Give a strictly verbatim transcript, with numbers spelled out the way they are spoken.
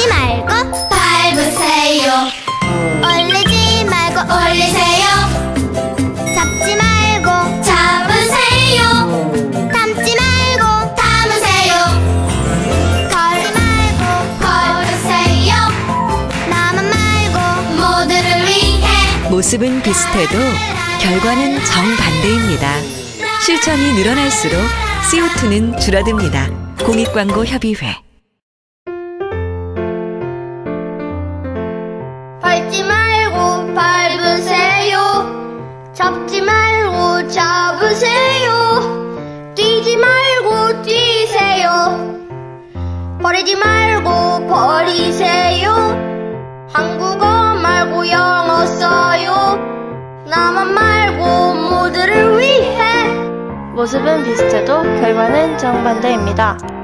얼리지 말고 밟으세요. 얼리지 말고 올리세요. 잡지 말고 잡으세요. 담지 말고 담으세요. 걸지 말고 걸으세요. 나만 말고 모두를 위해. 모습은 비슷해도 결과는 정반대입니다. 실천이 늘어날수록 씨오투는 줄어듭니다. 공익광고협의회. 밟지 말고 밟으세요. 잡지 말고 잡으세요. 뛰지 말고 뛰세요. 버리지 말고 버리세요. 한국어 말고 영어 써요. 나만 말고 모두를 위해. 모습은 비슷해도 결과는 정반대입니다.